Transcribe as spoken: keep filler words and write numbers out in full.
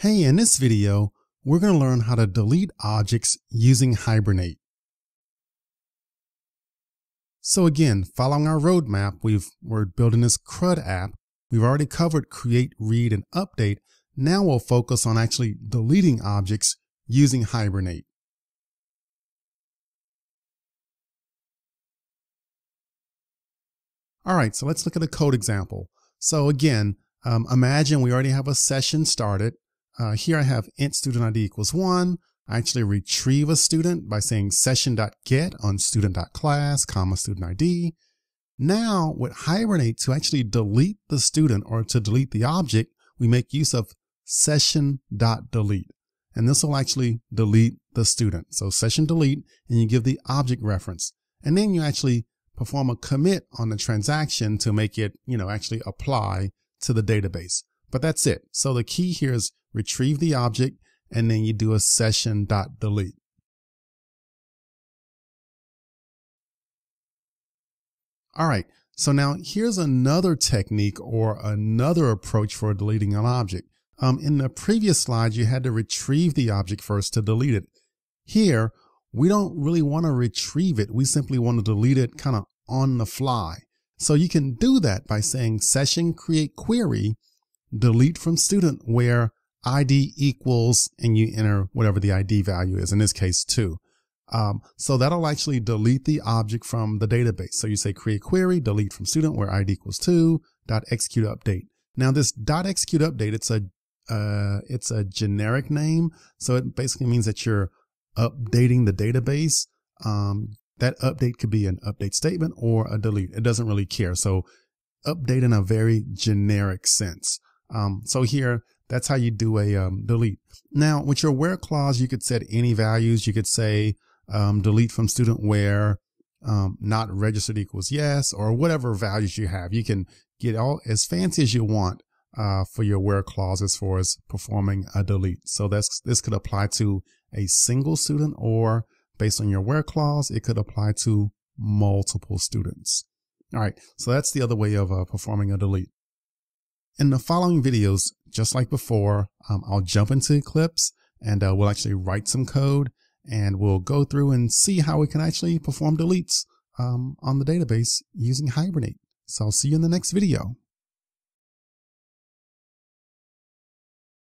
Hey, in this video, we're going to learn how to delete objects using Hibernate. So again, following our roadmap, we've, we're building this C R U D app. We've already covered create, read, and update. Now we'll focus on actually deleting objects using Hibernate. All right, so let's look at a code example. So again, um, imagine we already have a session started. Uh, here I have int student I D equals one. I actually retrieve a student by saying session.get on student.class, comma student I D. Now with Hibernate, to actually delete the student or to delete the object, we make use of session.delete. And this will actually delete the student. So session delete, and you give the object reference. And then you actually perform a commit on the transaction to make it, you know, actually apply to the database. But that's it. So the key here is retrieve the object, and then you do a session.delete. All right, so now here's another technique or another approach for deleting an object. Um, in the previous slide, you had to retrieve the object first to delete it. Here, we don't really want to retrieve it. We simply want to delete it kind of on the fly. So you can do that by saying session create query delete from student where I D equals, and you enter whatever the I D value is, in this case two. Um, so that'll actually delete the object from the database. So you say create query, delete from student where I D equals two, dot execute update. Now this dot execute update, it's a, uh, it's a generic name. So it basically means that you're updating the database. Um, that update could be an update statement or a delete. It doesn't really care. So update in a very generic sense. Um, so here, that's how you do a um, delete. Now, with your where clause, you could set any values. You could say um, delete from student where um, not registered equals yes, or whatever values you have. You can get all as fancy as you want uh, for your where clause as far as performing a delete. So that's, this could apply to a single student, or based on your where clause, it could apply to multiple students. All right, so that's the other way of uh, performing a delete. In the following videos, just like before, um, I'll jump into Eclipse and uh, we'll actually write some code, and we'll go through and see how we can actually perform deletes um, on the database using Hibernate. So I'll see you in the next video.